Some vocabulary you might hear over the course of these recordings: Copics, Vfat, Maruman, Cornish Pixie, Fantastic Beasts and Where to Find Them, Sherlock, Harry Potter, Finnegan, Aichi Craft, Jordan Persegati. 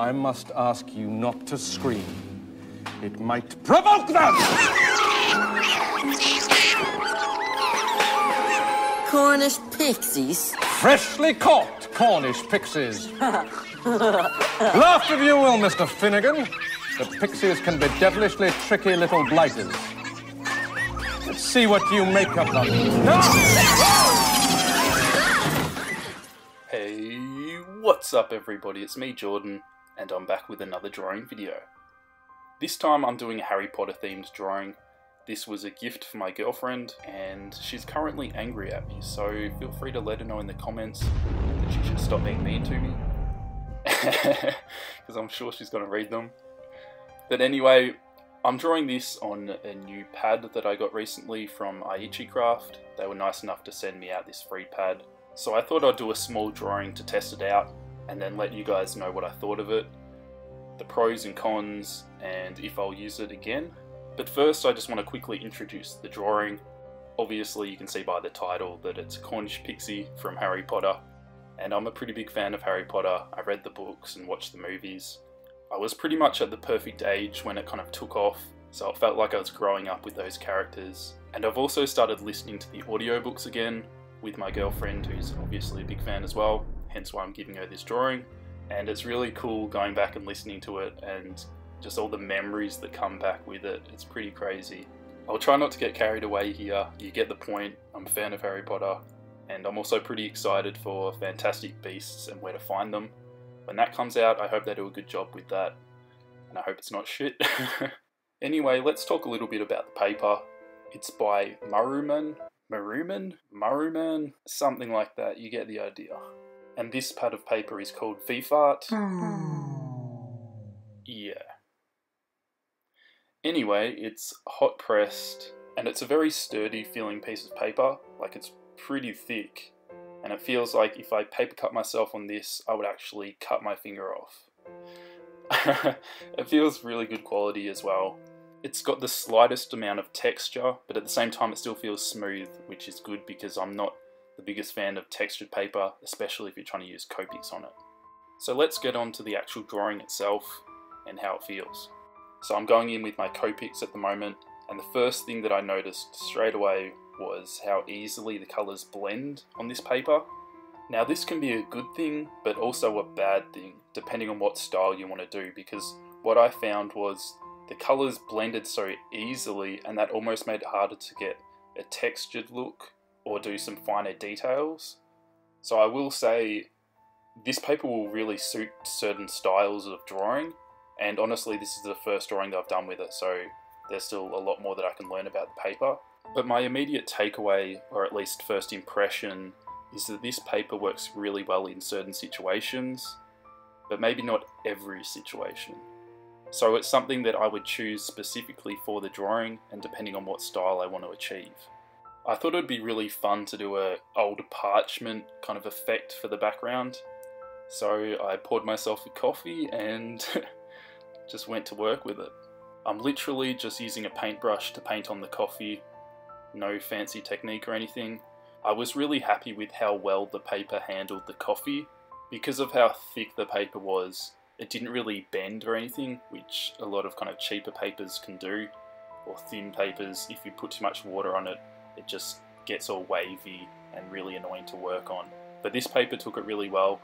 I must ask you not to scream. It might provoke them! Cornish pixies? Freshly caught Cornish pixies. Laugh if you will, Mr. Finnegan. But pixies can be devilishly tricky little blighters. Let's see what you make of them. Hey, what's up everybody? It's me, Jordan, and I'm back with another drawing video. This time I'm doing a Harry Potter themed drawing. This was a gift for my girlfriend and she's currently angry at me, so feel free to let her know in the comments that she should stop being mean to me. Because I'm sure she's going to read them. But anyway, I'm drawing this on a new pad that I got recently from Aichi Craft. They were nice enough to send me out this free pad. So I thought I'd do a small drawing to test it out and then let you guys know what I thought of it, the pros and cons, and if I'll use it again. But first I just want to quickly introduce the drawing. Obviously you can see by the title that it's Cornish Pixie from Harry Potter, and I'm a pretty big fan of Harry Potter. I read the books and watched the movies. I was pretty much at the perfect age when it kind of took off, so it felt like I was growing up with those characters. And I've also started listening to the audiobooks again with my girlfriend, who's obviously a big fan as well, hence why I'm giving her this drawing. And it's really cool going back and listening to it and just all the memories that come back with it. It's pretty crazy. I'll try not to get carried away here. You get the point. I'm a fan of Harry Potter. And I'm also pretty excited for Fantastic Beasts and Where to Find Them. When that comes out, I hope they do a good job with that. And I hope it's not shit. Anyway, let's talk a little bit about the paper. It's by Maruman? Something like that. You get the idea. And this pad of paper is called Vfat. Yeah. Anyway, it's hot pressed and it's a very sturdy feeling piece of paper. Like, it's pretty thick and it feels like if I paper cut myself on this, I would actually cut my finger off. It feels really good quality as well. It's got the slightest amount of texture, but at the same time it still feels smooth, which is good because I'm not the biggest fan of textured paper, especially if you're trying to use Copics on it. So let's get on to the actual drawing itself and how it feels. So I'm going in with my Copics at the moment, and the first thing that I noticed straight away was how easily the colours blend on this paper. Now this can be a good thing, but also a bad thing, depending on what style you want to do, because what I found was the colours blended so easily and that almost made it harder to get a textured look or do some finer details. So I will say this paper will really suit certain styles of drawing, and honestly this is the first drawing that I've done with it, so there's still a lot more that I can learn about the paper. But my immediate takeaway, or at least first impression, is that this paper works really well in certain situations, but maybe not every situation. So it's something that I would choose specifically for the drawing and depending on what style I want to achieve. I thought it would be really fun to do an old parchment kind of effect for the background. So I poured myself a coffee and just went to work with it. I'm literally just using a paintbrush to paint on the coffee. No fancy technique or anything. I was really happy with how well the paper handled the coffee. Because of how thick the paper was, it didn't really bend or anything, which a lot of kind of cheaper papers can do. Or thin papers, if you put too much water on it, it just gets all wavy and really annoying to work on. But this paper took it really well.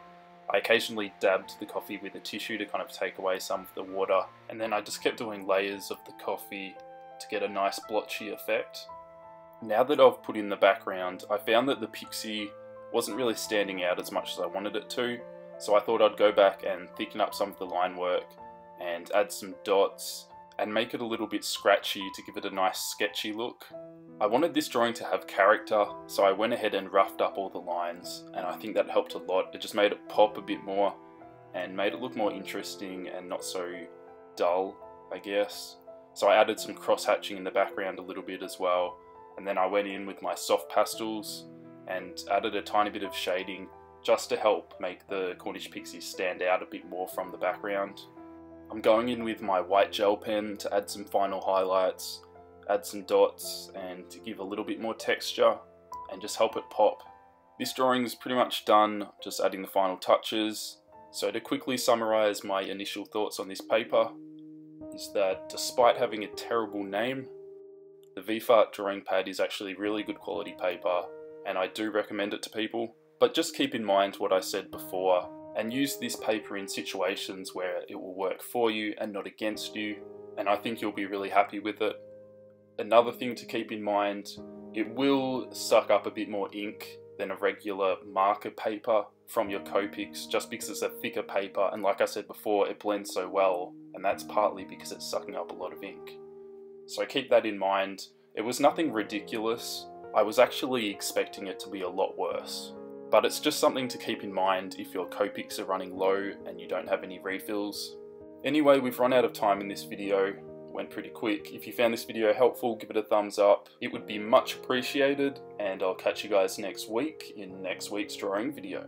I occasionally dabbed the coffee with a tissue to kind of take away some of the water, and then I just kept doing layers of the coffee to get a nice blotchy effect. Now that I've put in the background, I found that the pixie wasn't really standing out as much as I wanted it to, so I thought I'd go back and thicken up some of the line work and add some dots and make it a little bit scratchy to give it a nice sketchy look. I wanted this drawing to have character, so I went ahead and roughed up all the lines, and I think that helped a lot. It just made it pop a bit more and made it look more interesting and not so dull, I guess. So I added some cross-hatching in the background a little bit as well, and then I went in with my soft pastels and added a tiny bit of shading just to help make the Cornish pixies stand out a bit more from the background. I'm going in with my white gel pen to add some final highlights, add some dots, and to give a little bit more texture and just help it pop. This drawing is pretty much done, just adding the final touches. So to quickly summarise my initial thoughts on this paper is that despite having a terrible name, the Vfat drawing pad is actually really good quality paper and I do recommend it to people. But just keep in mind what I said before and use this paper in situations where it will work for you and not against you, and I think you'll be really happy with it. Another thing to keep in mind, it will suck up a bit more ink than a regular marker paper from your Copics just because it's a thicker paper, and like I said before, it blends so well, and that's partly because it's sucking up a lot of ink. So keep that in mind. It was nothing ridiculous. I was actually expecting it to be a lot worse. But it's just something to keep in mind if your Copics are running low and you don't have any refills. Anyway, we've run out of time in this video. It went pretty quick. If you found this video helpful, give it a thumbs up. It would be much appreciated, and I'll catch you guys next week in next week's drawing video.